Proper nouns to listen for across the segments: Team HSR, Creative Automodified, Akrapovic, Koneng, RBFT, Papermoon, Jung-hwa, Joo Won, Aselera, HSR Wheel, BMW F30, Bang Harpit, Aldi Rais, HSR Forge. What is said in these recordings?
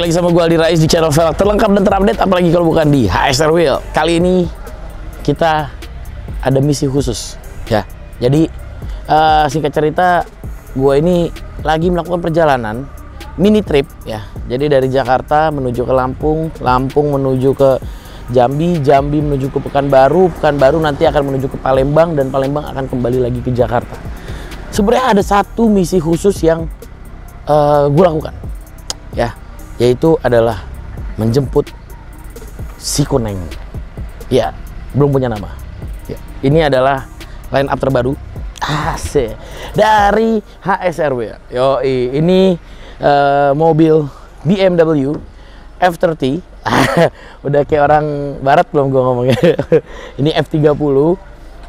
Balik lagi sama gue Aldi Rais di channel velg terlengkap dan terupdate, apalagi kalau bukan di HSR Wheel. Kali ini kita ada misi khusus ya. Jadi singkat cerita, gue ini lagi melakukan perjalanan mini trip ya. Jadi dari Jakarta menuju ke Lampung, Lampung menuju ke Jambi, Jambi menuju ke Pekanbaru, Pekanbaru nanti akan menuju ke Palembang, dan Palembang akan kembali lagi ke Jakarta. Sebenarnya ada satu misi khusus yang gue lakukan ya, yaitu adalah menjemput si Koneng ya, belum punya nama ya. Ini adalah line up terbaru AC dari HSR Wheel. Yoi, ini mobil BMW F30 udah kayak orang barat belum gue ngomongnya. Ini F30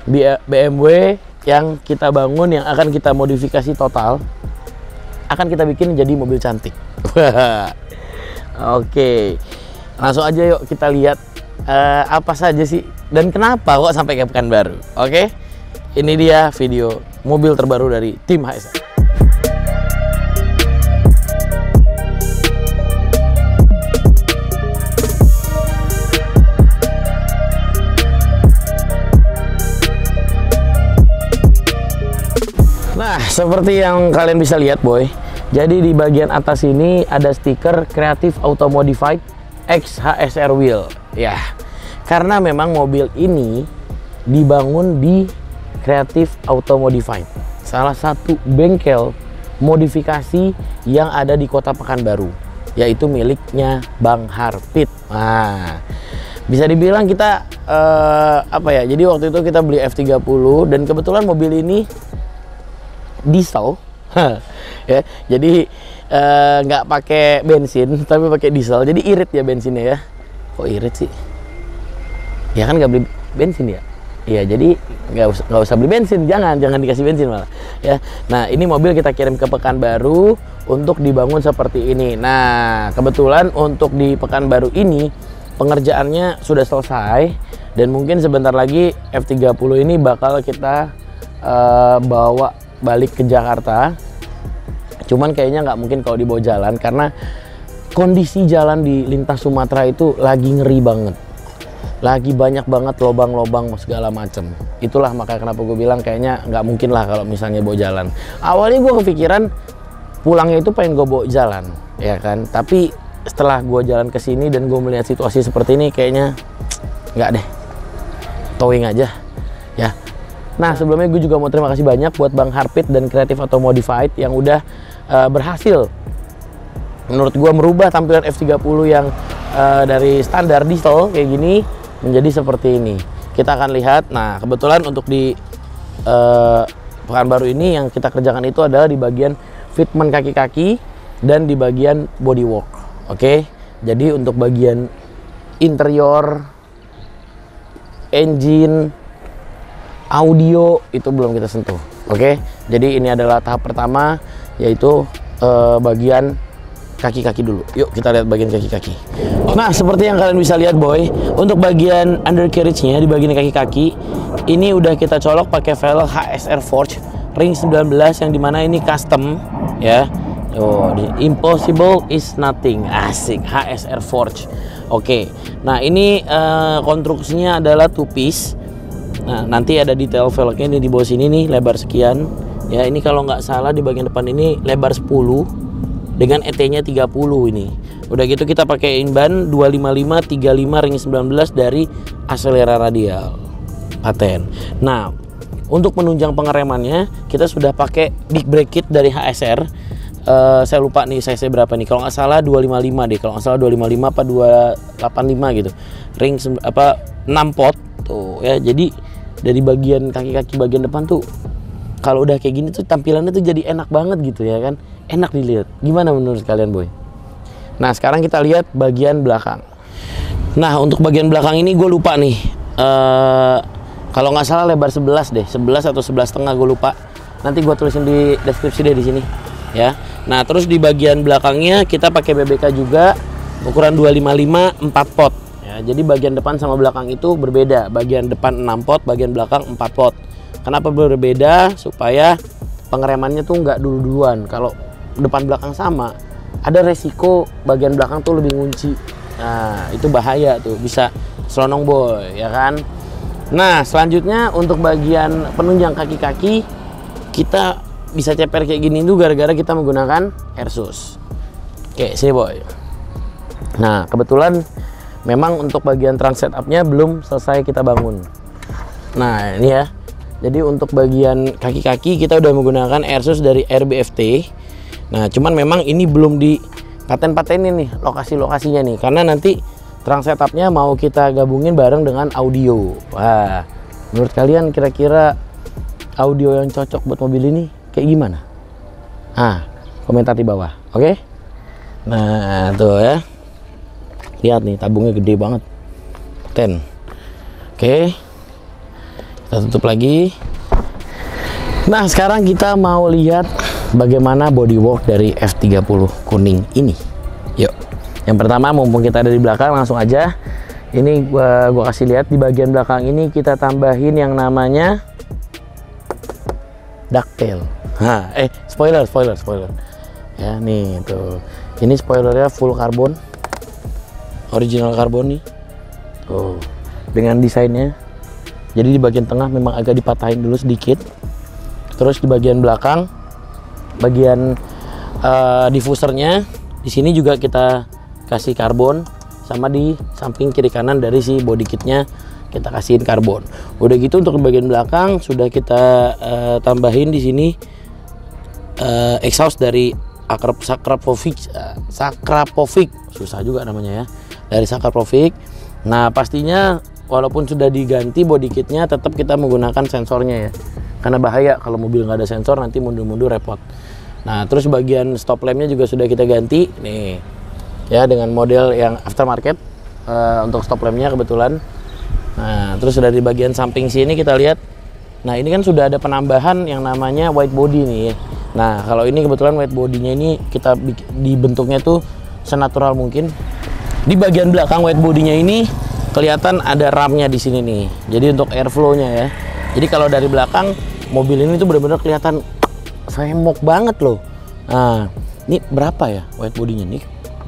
BMW yang kita bangun, yang akan kita modifikasi total, akan kita bikin jadi mobil cantik. Oke, langsung aja yuk kita lihat apa saja sih dan kenapa kok sampai ke Pekanbaru. Oke, ini dia video mobil terbaru dari tim HSR. Nah, seperti yang kalian bisa lihat, boy. Jadi di bagian atas ini ada stiker Creative Automodified X HSR Wheel. Ya, karena memang mobil ini dibangun di Creative Automodified, salah satu bengkel modifikasi yang ada di Kota Pekanbaru, yaitu miliknya Bang Harpit. Nah, bisa dibilang kita jadi waktu itu kita beli F30 dan kebetulan mobil ini diesel ya, jadi nggak pakai bensin tapi pakai diesel, jadi irit ya bensinnya ya. Kok irit sih ya, kan nggak beli bensin ya. Iya, jadi nggak usah beli bensin, jangan dikasih bensin malah ya. Nah, ini mobil kita kirim ke Pekanbaru untuk dibangun seperti ini. Nah, kebetulan untuk di Pekanbaru ini pengerjaannya sudah selesai dan mungkin sebentar lagi F30 ini bakal kita bawa balik ke Jakarta. Cuman kayaknya nggak mungkin kalau dibawa jalan karena kondisi jalan di lintas Sumatera itu lagi ngeri banget, lagi banyak banget lobang-lobang segala macem. Itulah maka kenapa gue bilang kayaknya nggak mungkin lah kalau misalnya bawa jalan. Awalnya gue kepikiran pulangnya itu pengen gue bawa jalan ya kan, tapi setelah gue jalan ke sini dan gue melihat situasi seperti ini kayaknya nggak deh, towing aja ya. Nah, sebelumnya gue juga mau terima kasih banyak buat Bang Harpit dan Creative Automodified yang udah berhasil menurut gue merubah tampilan F30 yang dari standar diesel kayak gini menjadi seperti ini. Kita akan lihat. Nah, kebetulan untuk di Pekanbaru ini yang kita kerjakan itu adalah di bagian fitment kaki-kaki dan di bagian bodywork. Oke, jadi untuk bagian interior, engine, audio itu belum kita sentuh. Oke, jadi ini adalah tahap pertama, yaitu bagian kaki-kaki dulu. Yuk kita lihat bagian kaki-kaki. Nah, seperti yang kalian bisa lihat, boy, untuk bagian undercarriage-nya di bagian kaki-kaki ini udah kita colok pakai velg HSR Forge ring 19 yang dimana ini custom ya. Oh, impossible is nothing. Asik, HSR Forge. Oke. Nah, ini konstruksinya adalah two piece. Nah, nanti ada detail velgnya ini di bawah sini nih, lebar sekian ya. Ini kalau nggak salah di bagian depan ini lebar 10 dengan ET-nya 30 ini. Udah gitu kita pakai inban 255/35 ring 19 dari Aselera radial paten. Nah, untuk penunjang pengeremannya kita sudah pakai big brake kit dari HSR. Saya lupa nih size berapa nih. Kalau nggak salah 255 deh. Kalau nggak salah 255 apa 285 gitu. Ring apa 6 pot tuh ya. Jadi dari bagian kaki-kaki bagian depan tuh kalau udah kayak gini tuh tampilannya tuh jadi enak banget gitu ya kan, enak dilihat. Gimana menurut kalian, boy? Nah, sekarang kita lihat bagian belakang. Nah, untuk bagian belakang ini gue lupa nih, kalau nggak salah lebar 11 deh, 11 atau 11,5 gue lupa. Nanti gue tulisin di deskripsi deh di sini ya. Nah, terus di bagian belakangnya kita pakai BBK juga ukuran 255 4 pot. Jadi bagian depan sama belakang itu berbeda. Bagian depan 6 pot, bagian belakang 4 pot. Kenapa berbeda? Supaya pengeremannya tuh nggak dulu-duluan. Kalau depan belakang sama, ada resiko bagian belakang tuh lebih ngunci. Nah, itu bahaya tuh, bisa selonong boy, ya kan? Nah, selanjutnya untuk bagian penunjang kaki-kaki, kita bisa ceper kayak gini tuh gara-gara kita menggunakan airsus. Oke, sini boy. Nah, kebetulan memang untuk bagian trunk setupnya belum selesai kita bangun. Nah, ini ya. Jadi untuk bagian kaki-kaki kita udah menggunakan airsus dari RBFT. Nah, cuman memang ini belum di paten-patenin nih lokasi-lokasinya nih, karena nanti trunk setupnya mau kita gabungin bareng dengan audio. Wah, menurut kalian kira-kira audio yang cocok buat mobil ini kayak gimana? Ah, komentar di bawah, oke? Nah, tuh ya. Lihat nih, tabungnya gede banget. Paten. Oke. Kita tutup lagi. Nah, sekarang kita mau lihat bagaimana bodywork dari F30 kuning ini. Yuk, yang pertama mumpung kita ada di belakang langsung aja. Ini gua kasih lihat di bagian belakang ini kita tambahin yang namanya ducktail. Nah, spoiler. Ya nih tuh. Ini spoilernya full karbon, original karbon nih. Tuh, dengan desainnya. Jadi di bagian tengah memang agak dipatahin dulu sedikit. Terus di bagian belakang, bagian diffusernya di sini juga kita kasih karbon, sama di samping kiri kanan dari si body kitnya kita kasihin karbon. Udah gitu untuk bagian belakang sudah kita tambahin di sini exhaust dari Akrapovic, susah juga namanya ya, dari Akrapovic. Nah, pastinya walaupun sudah diganti body kitnya, tetap kita menggunakan sensornya ya, karena bahaya kalau mobil nggak ada sensor, nanti mundur-mundur repot. Nah, terus bagian stop lampnya juga sudah kita ganti nih ya, dengan model yang aftermarket untuk stop lampnya kebetulan. Nah, terus sudah di bagian samping sini kita lihat. Nah, ini kan sudah ada penambahan yang namanya white body nih ya. Nah, kalau ini kebetulan white bodinya ini kita dibentuknya tuh senatural mungkin. Di bagian belakang white bodinya ini kelihatan ada ramnya di sini nih, jadi untuk airflow-nya ya. Jadi kalau dari belakang mobil ini tuh benar-benar kelihatan semok banget loh. Nah, ini berapa ya white bodinya nih?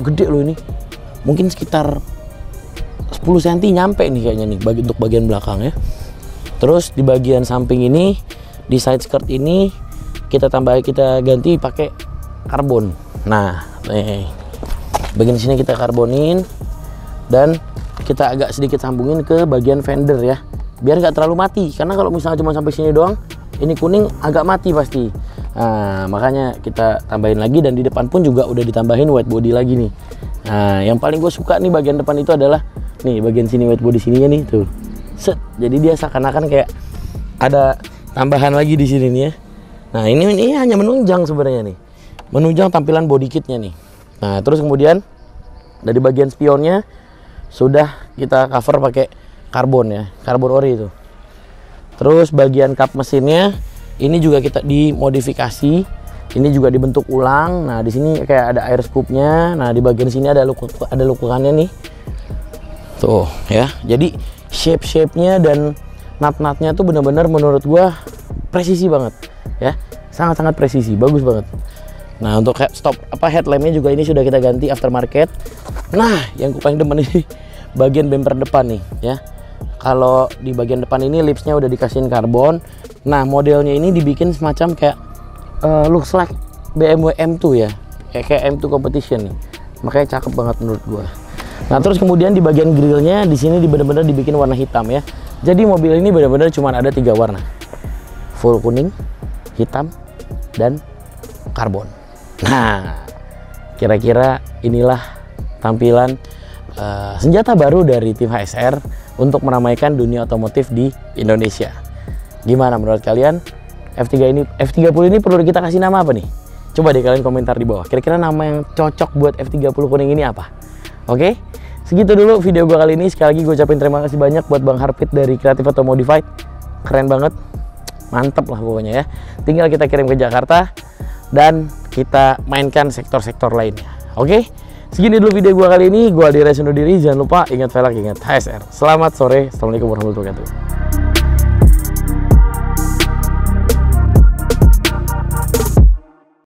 Gede loh ini. Mungkin sekitar 10 cm nyampe nih kayaknya nih bagi untuk bagian belakang ya. Terus di bagian samping ini, di side skirt ini kita ganti pakai karbon. Nah, nih. Bagian sini kita karbonin dan kita agak sedikit sambungin ke bagian fender ya, biar nggak terlalu mati, karena kalau misalnya cuma sampai sini doang ini kuning agak mati pasti. Nah, makanya kita tambahin lagi, dan di depan pun juga udah ditambahin white body lagi nih. Nah, yang paling gue suka nih bagian depan itu adalah nih bagian sini white body sininya nih tuh set, jadi dia seakan-akan kayak ada tambahan lagi di sini nih ya. Nah, ini hanya menunjang sebenarnya nih, menunjang tampilan body kitnya nih. Nah, terus kemudian dari bagian spionnya sudah kita cover pakai karbon ya, karbon ori itu. Terus bagian kap mesinnya ini juga kita dimodifikasi, ini juga dibentuk ulang. Nah, di sini kayak ada air scoopnya. Nah, di bagian sini ada lukukannya nih tuh ya. Jadi shape-shape-nya dan nut-nutnya tuh bener-bener menurut gua presisi banget ya, sangat-sangat presisi, bagus banget. Nah, untuk headlampnya juga ini sudah kita ganti aftermarket. Nah, yang gue paling demen ini bagian bumper depan nih ya. Kalau di bagian depan ini lipsnya udah dikasihin karbon. Nah, modelnya ini dibikin semacam kayak looks like BMW M2 ya, kayak M2 competition nih. Makanya cakep banget menurut gue. Nah, terus kemudian di bagian grillnya di sini benar-benar dibikin warna hitam ya. Jadi mobil ini benar-benar cuma ada 3 warna, full kuning, hitam, dan karbon. Nah, kira-kira inilah tampilan senjata baru dari tim HSR untuk meramaikan dunia otomotif di Indonesia. Gimana menurut kalian? F30 ini perlu kita kasih nama apa nih? Coba deh kalian komentar di bawah. Kira-kira nama yang cocok buat F30 kuning ini apa? Oke, segitu dulu video gue kali ini. Sekali lagi gue ucapin terima kasih banyak buat Bang Harpit dari Creative Automodified. Keren banget. Mantep lah pokoknya ya. Tinggal kita kirim ke Jakarta dan kita mainkan sektor-sektor lainnya. Oke, segini dulu video gue kali ini. Gue Aldi Rais undur diri, jangan lupa ingat velg, ingat HSR. Selamat sore, assalamualaikum warahmatullahi wabarakatuh.